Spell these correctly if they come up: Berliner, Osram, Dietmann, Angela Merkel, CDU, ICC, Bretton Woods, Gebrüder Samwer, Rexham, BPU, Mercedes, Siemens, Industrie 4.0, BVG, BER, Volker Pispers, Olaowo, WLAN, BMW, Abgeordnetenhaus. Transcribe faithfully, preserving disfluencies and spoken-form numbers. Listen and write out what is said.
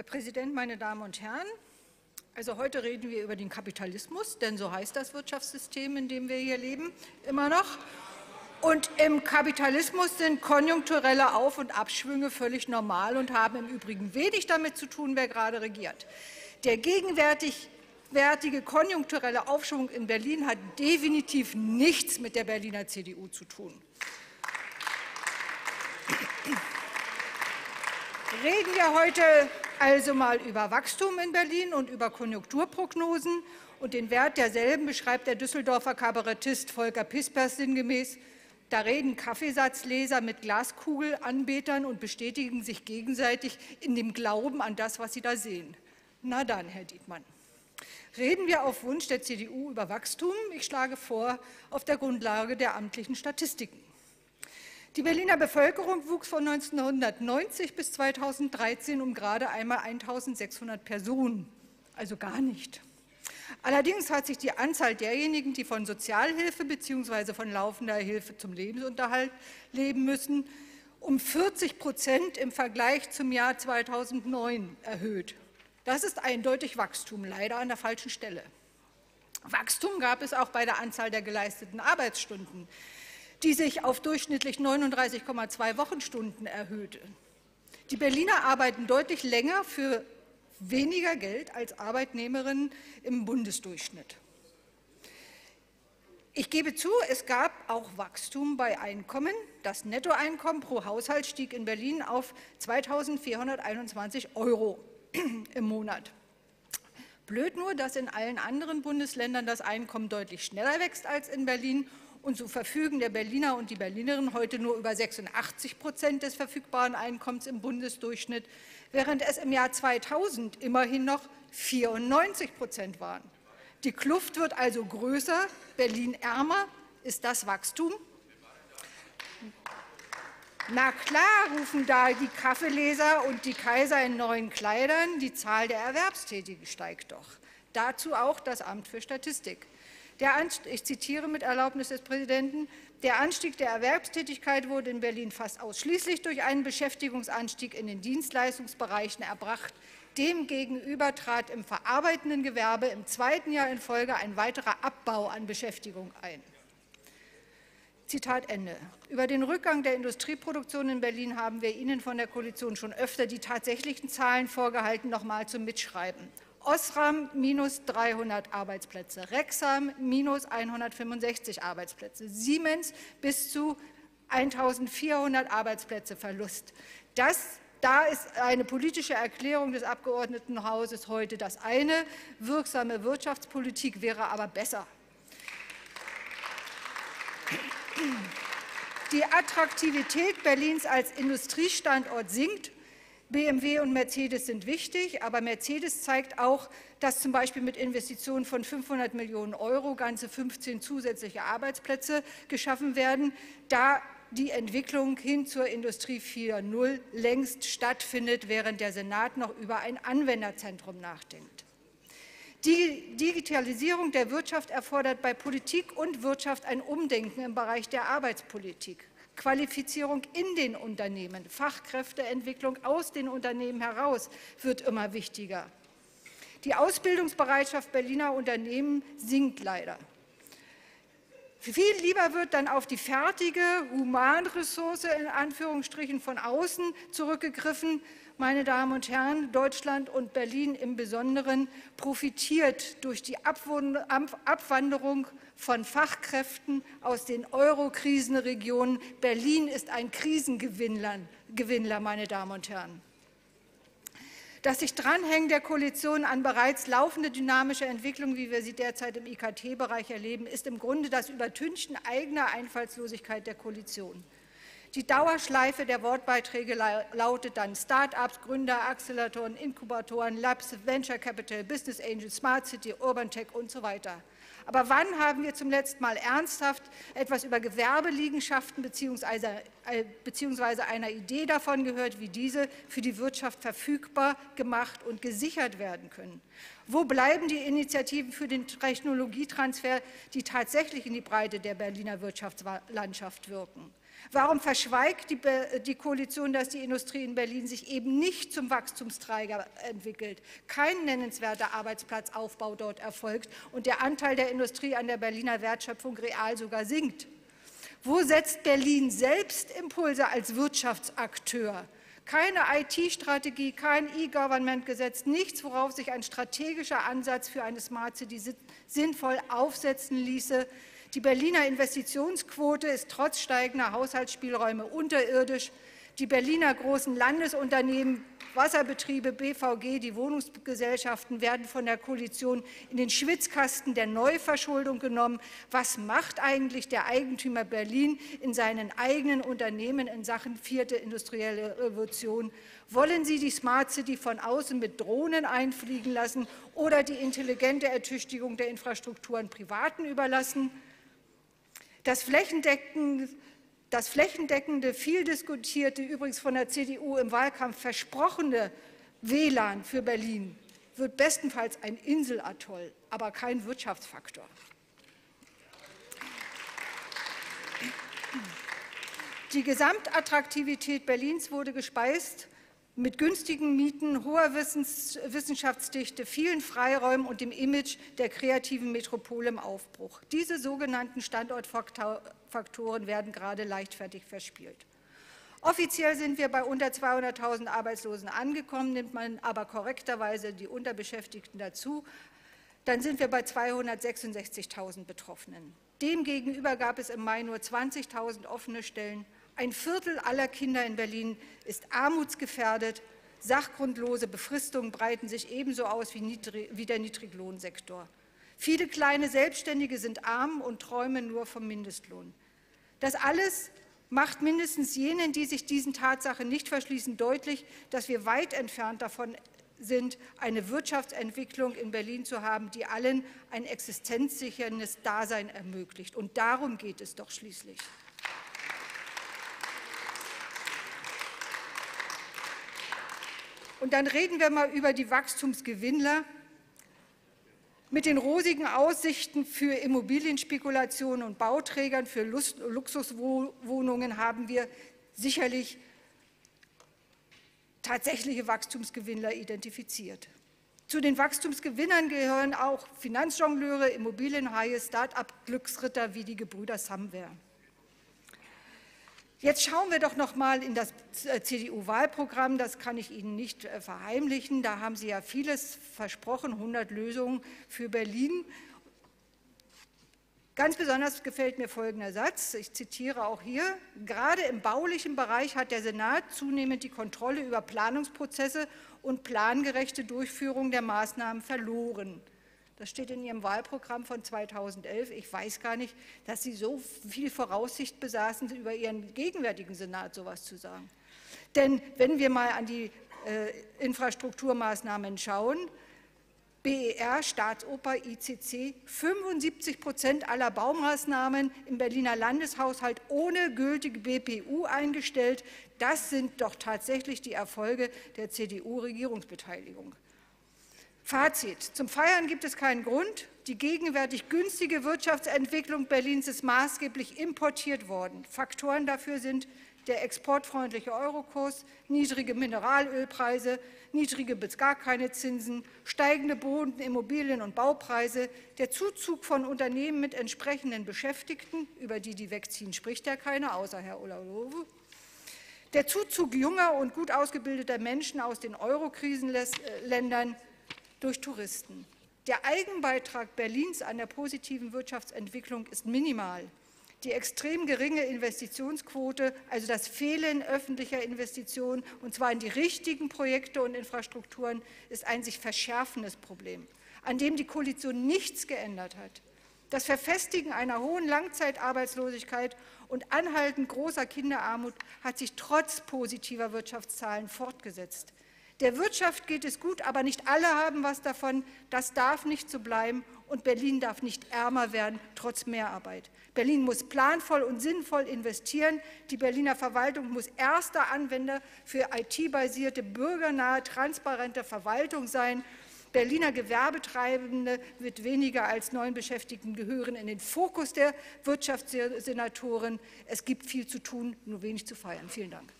Herr Präsident, meine Damen und Herren! Also heute reden wir über den Kapitalismus, denn so heißt das Wirtschaftssystem, in dem wir hier leben, immer noch. Und im Kapitalismus sind konjunkturelle Auf- und Abschwünge völlig normal und haben im Übrigen wenig damit zu tun, wer gerade regiert. Der gegenwärtig Wertige konjunkturelle Aufschwung in Berlin hat definitiv nichts mit der Berliner C D U zu tun. Reden wir heute also mal über Wachstum in Berlin und über Konjunkturprognosen. Und den Wert derselben beschreibt der Düsseldorfer Kabarettist Volker Pispers sinngemäß: Da reden Kaffeesatzleser mit Glaskugelanbetern und bestätigen sich gegenseitig in dem Glauben an das, was sie da sehen. Na dann, Herr Dietmann. Reden wir auf Wunsch der C D U über Wachstum? Ich schlage vor, auf der Grundlage der amtlichen Statistiken. Die Berliner Bevölkerung wuchs von neunzehnhundertneunzig bis zweitausenddreizehn um gerade einmal eintausendsechshundert Personen, also gar nicht. Allerdings hat sich die Anzahl derjenigen, die von Sozialhilfe bzw. von laufender Hilfe zum Lebensunterhalt leben müssen, um vierzig Prozent im Vergleich zum Jahr zweitausendneun erhöht. Das ist eindeutig Wachstum, leider an der falschen Stelle. Wachstum gab es auch bei der Anzahl der geleisteten Arbeitsstunden, die sich auf durchschnittlich neununddreißig Komma zwei Wochenstunden erhöhte. Die Berliner arbeiten deutlich länger für weniger Geld als Arbeitnehmerinnen im Bundesdurchschnitt. Ich gebe zu, es gab auch Wachstum bei Einkommen. Das Nettoeinkommen pro Haushalt stieg in Berlin auf zweitausendvierhunderteinundzwanzig Euro im Monat. Blöd nur, dass in allen anderen Bundesländern das Einkommen deutlich schneller wächst als in Berlin, und so verfügen der Berliner und die Berlinerin heute nur über sechsundachtzig Prozent des verfügbaren Einkommens im Bundesdurchschnitt, während es im Jahr zweitausend immerhin noch vierundneunzig Prozent waren. Die Kluft wird also größer, Berlin ärmer. Ist das Wachstum? Na klar, rufen da die Kaffeeleser und die Kaiser in neuen Kleidern, die Zahl der Erwerbstätigen steigt doch. Dazu auch das Amt für Statistik. Der Anstieg, ich zitiere mit Erlaubnis des Präsidenten: Der Anstieg der Erwerbstätigkeit wurde in Berlin fast ausschließlich durch einen Beschäftigungsanstieg in den Dienstleistungsbereichen erbracht. Demgegenüber trat im verarbeitenden Gewerbe im zweiten Jahr in Folge ein weiterer Abbau an Beschäftigung ein. Zitat Ende. Über den Rückgang der Industrieproduktion in Berlin haben wir Ihnen von der Koalition schon öfter die tatsächlichen Zahlen vorgehalten, nochmal zum Mitschreiben. Osram minus dreihundert Arbeitsplätze, Rexham minus hundertfünfundsechzig Arbeitsplätze, Siemens bis zu eintausendvierhundert Arbeitsplätze Verlust. Das Da ist eine politische Erklärung des Abgeordnetenhauses heute das eine, wirksame Wirtschaftspolitik wäre aber besser. Die Attraktivität Berlins als Industriestandort sinkt. B M W und Mercedes sind wichtig, aber Mercedes zeigt auch, dass zum Beispiel mit Investitionen von fünfhundert Millionen Euro ganze fünfzehn zusätzliche Arbeitsplätze geschaffen werden, da die Entwicklung hin zur Industrie vier Punkt null längst stattfindet, während der Senat noch über ein Anwenderzentrum nachdenkt. Die Digitalisierung der Wirtschaft erfordert bei Politik und Wirtschaft ein Umdenken im Bereich der Arbeitspolitik. Qualifizierung in den Unternehmen, Fachkräfteentwicklung aus den Unternehmen heraus wird immer wichtiger. Die Ausbildungsbereitschaft Berliner Unternehmen sinkt leider. Viel lieber wird dann auf die fertige Humanressource in Anführungsstrichen von außen zurückgegriffen. Meine Damen und Herren, Deutschland und Berlin im Besonderen profitiert durch die Abwanderung von Fachkräften aus den Euro-Krisenregionen. Berlin ist ein Krisengewinnler, meine Damen und Herren. Das sich Dranhängen der Koalition an bereits laufende dynamische Entwicklung, wie wir sie derzeit im I K T-Bereich erleben, ist im Grunde das Übertünchen eigener Einfallslosigkeit der Koalition. Die Dauerschleife der Wortbeiträge lautet dann Start-ups, Gründer, Acceleratoren, Inkubatoren, Labs, Venture Capital, Business Angels, Smart City, Urban Tech und so weiter. Aber wann haben wir zum letzten Mal ernsthaft etwas über Gewerbeliegenschaften beziehungsweise einer Idee davon gehört, wie diese für die Wirtschaft verfügbar gemacht und gesichert werden können? Wo bleiben die Initiativen für den Technologietransfer, die tatsächlich in die Breite der Berliner Wirtschaftslandschaft wirken? Warum verschweigt die, die Koalition, dass die Industrie in Berlin sich eben nicht zum Wachstumsträger entwickelt, kein nennenswerter Arbeitsplatzaufbau dort erfolgt und der Anteil der Industrie an der Berliner Wertschöpfung real sogar sinkt? Wo setzt Berlin selbst Impulse als Wirtschaftsakteur? Keine I T-Strategie, kein E-Government-Gesetz, nichts, worauf sich ein strategischer Ansatz für eine Smart City sinnvoll aufsetzen ließe. Die Berliner Investitionsquote ist trotz steigender Haushaltsspielräume unterirdisch. Die Berliner großen Landesunternehmen, Wasserbetriebe, B V G, die Wohnungsgesellschaften werden von der Koalition in den Schwitzkasten der Neuverschuldung genommen. Was macht eigentlich der Eigentümer Berlin in seinen eigenen Unternehmen in Sachen vierte industrielle Revolution? Wollen Sie die Smart City von außen mit Drohnen einfliegen lassen oder die intelligente Ertüchtigung der Infrastrukturen Privaten überlassen? Das flächendeckende Das flächendeckende, viel diskutierte, übrigens von der C D U im Wahlkampf versprochene W LAN für Berlin wird bestenfalls ein Inselatoll, aber kein Wirtschaftsfaktor. Die Gesamtattraktivität Berlins wurde gespeist mit günstigen Mieten, hoher Wissens- Wissenschaftsdichte, vielen Freiräumen und dem Image der kreativen Metropole im Aufbruch. Diese sogenannten Standortfaktoren werden gerade leichtfertig verspielt. Offiziell sind wir bei unter zweihunderttausend Arbeitslosen angekommen, nimmt man aber korrekterweise die Unterbeschäftigten dazu, dann sind wir bei zweihundertsechsundsechzigtausend Betroffenen. Demgegenüber gab es im Mai nur zwanzigtausend offene Stellen. Ein Viertel aller Kinder in Berlin ist armutsgefährdet. Sachgrundlose Befristungen breiten sich ebenso aus wie, niedrig, wie der Niedriglohnsektor. Viele kleine Selbstständige sind arm und träumen nur vom Mindestlohn. Das alles macht mindestens jenen, die sich diesen Tatsachen nicht verschließen, deutlich, dass wir weit entfernt davon sind, eine Wirtschaftsentwicklung in Berlin zu haben, die allen ein existenzsicherndes Dasein ermöglicht. Und darum geht es doch schließlich. Und dann reden wir mal über die Wachstumsgewinnler. Mit den rosigen Aussichten für Immobilienspekulationen und Bauträgern für Luxuswohnungen haben wir sicherlich tatsächliche Wachstumsgewinnler identifiziert. Zu den Wachstumsgewinnern gehören auch Finanzjongleure, Immobilienhaie, Start-up-Glücksritter wie die Gebrüder Samwer. Jetzt schauen wir doch noch mal in das C D U-Wahlprogramm. Das kann ich Ihnen nicht verheimlichen. Da haben Sie ja vieles versprochen, hundert Lösungen für Berlin. Ganz besonders gefällt mir folgender Satz, ich zitiere auch hier: Gerade im baulichen Bereich hat der Senat zunehmend die Kontrolle über Planungsprozesse und plangerechte Durchführung der Maßnahmen verloren. Das steht in Ihrem Wahlprogramm von zweitausendelf. Ich weiß gar nicht, dass Sie so viel Voraussicht besaßen, über Ihren gegenwärtigen Senat so etwas zu sagen. Denn wenn wir mal an die äh, Infrastrukturmaßnahmen schauen, B E R, Staatsoper, I C C, fünfundsiebzig Prozent aller Baumaßnahmen im Berliner Landeshaushalt ohne gültige B P U eingestellt. Das sind doch tatsächlich die Erfolge der C D U-Regierungsbeteiligung. Fazit: Zum Feiern gibt es keinen Grund. Die gegenwärtig günstige Wirtschaftsentwicklung Berlins ist maßgeblich importiert worden. Faktoren dafür sind der exportfreundliche Eurokurs, niedrige Mineralölpreise, niedrige bis gar keine Zinsen, steigende Boden-, Immobilien- und Baupreise, der Zuzug von Unternehmen mit entsprechenden Beschäftigten, über die die wegziehen, spricht ja keiner, außer Herr Olaowo. Der Zuzug junger und gut ausgebildeter Menschen aus den Euro-Krisenländern durch Touristen. Der Eigenbeitrag Berlins an der positiven Wirtschaftsentwicklung ist minimal. Die extrem geringe Investitionsquote, also das Fehlen öffentlicher Investitionen, und zwar in die richtigen Projekte und Infrastrukturen, ist ein sich verschärfendes Problem, an dem die Koalition nichts geändert hat. Das Verfestigen einer hohen Langzeitarbeitslosigkeit und anhaltend großer Kinderarmut hat sich trotz positiver Wirtschaftszahlen fortgesetzt. Der Wirtschaft geht es gut, aber nicht alle haben was davon. Das darf nicht so bleiben, und Berlin darf nicht ärmer werden, trotz Mehrarbeit. Berlin muss planvoll und sinnvoll investieren. Die Berliner Verwaltung muss erster Anwender für I T-basierte, bürgernahe, transparente Verwaltung sein. Berliner Gewerbetreibende mit weniger als neun Beschäftigten gehören in den Fokus der Wirtschaftssenatoren. Es gibt viel zu tun, nur wenig zu feiern. Vielen Dank.